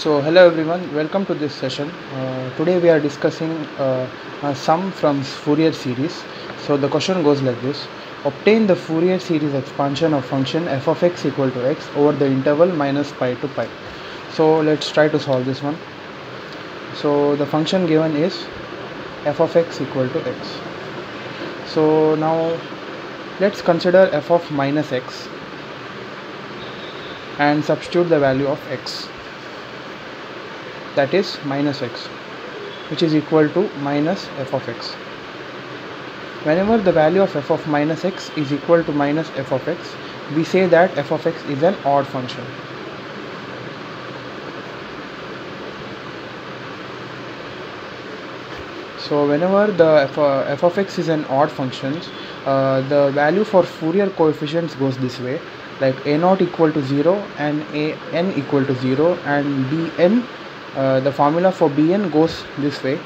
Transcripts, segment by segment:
So hello everyone, welcome to this session. Today we are discussing a sum from Fourier series. So the question goes like this: obtain the Fourier series expansion of function f of x equal to x over the interval minus pi to pi. So let's try to solve this one. So the function given is f of x equal to x. So now let's consider f of minus x and substitute the value of x, that is minus x, which is equal to minus f of x. Whenever the value of f of minus x is equal to minus f of x, we say that f of x is an odd function. So whenever the f of x is an odd function, the value for Fourier coefficients goes this way, like a0 equal to 0 and an equal to 0, and bn, the formula for bn goes this way.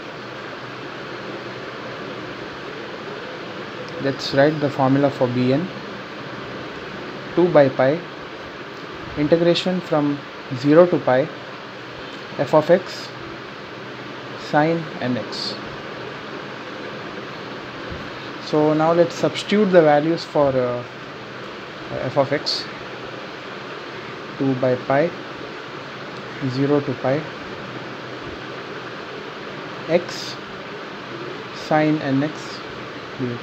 Let's write the formula for bn: 2 by pi integration from 0 to pi f of x sine nx. So now let's substitute the values for f of x: 2 by pi, 0 to pi, x sine nx dx.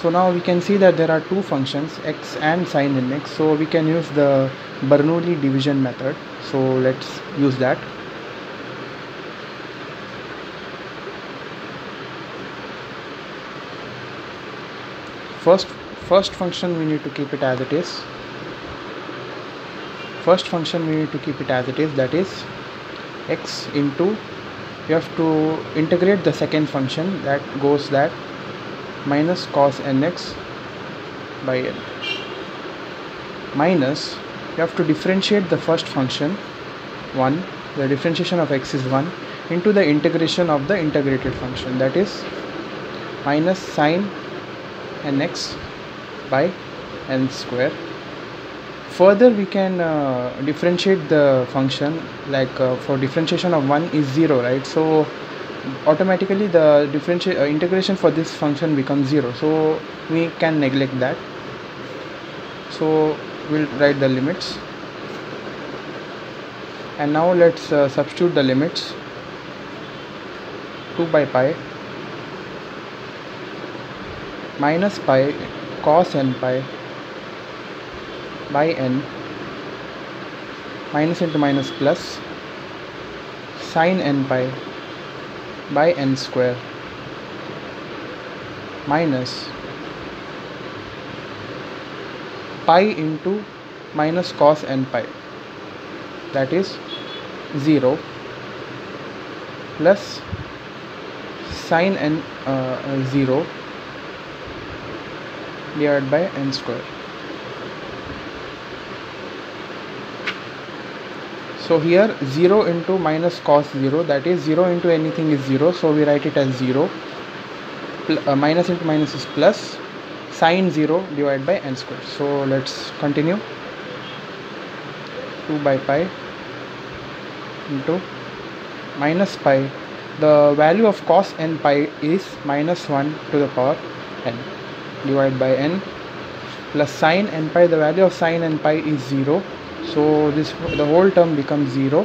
So now we can see that there are two functions, x and sine nx, so we can use the Bernoulli division method. So let's use that. First function we need to keep it as it is. That is x into, you have to integrate the second function, that goes that minus cos nx by n, minus you have to differentiate the first function 1, the differentiation of x is 1, into the integration of the integrated function, that is minus sine nx by n square. Further we can differentiate the function, like for differentiation of 1 is 0, right? So automatically the integration for this function becomes 0, so we can neglect that. So we'll write the limits, and now let's substitute the limits. 2 by pi minus pi cos n pi by n, minus into minus plus sine n pi by n square, minus pi into minus cos n pi, that is 0, plus sine n 0 divided by n square. So here 0 into minus cos 0, that is 0 into anything is 0, so we write it as 0, minus into minus is plus sine 0 divided by n square. So let's continue. 2 by pi into minus pi, the value of cos n pi is minus 1 to the power n, divided by n, plus sine n pi, the value of sine n pi is 0, so this, the whole term becomes 0,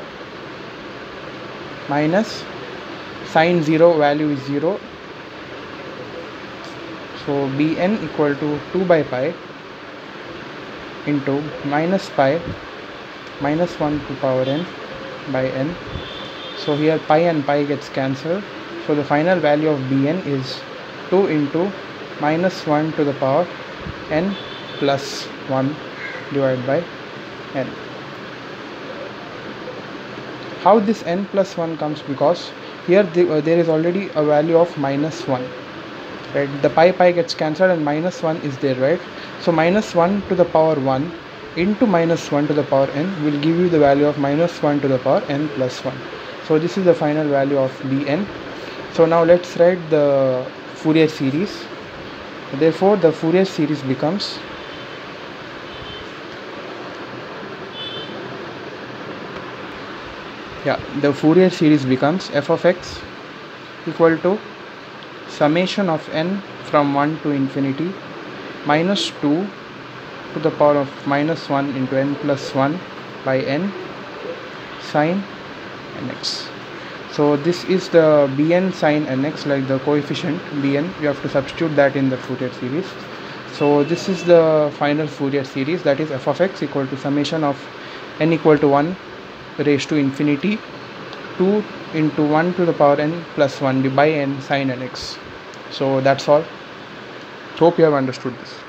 minus sine 0 value is 0, so bn equal to 2 by pi into minus pi minus 1 to power n by n. So here pi and pi gets cancelled, so the final value of bn is 2 into minus 1 to the power n plus 1 divided by n. How this n plus 1 comes? Because here there is already a value of minus 1, right? The pi gets cancelled and minus 1 is there, right? So minus 1 to the power 1 into minus 1 to the power n will give you the value of minus 1 to the power n plus 1. So this is the final value of bn. So now let's write the Fourier series. Therefore the Fourier series becomes the Fourier series becomes f of x equal to summation of n from 1 to infinity minus 2 to the power of minus 1 into n plus 1 by n sine nx. So this is the bn sine nx, like the coefficient bn, we have to substitute that in the Fourier series. So this is the final Fourier series, that is f of x equal to summation of n equal to 1 raised to infinity 2 into 1 to the power n plus 1 by n sine nx. So that's all. Hope you have understood this.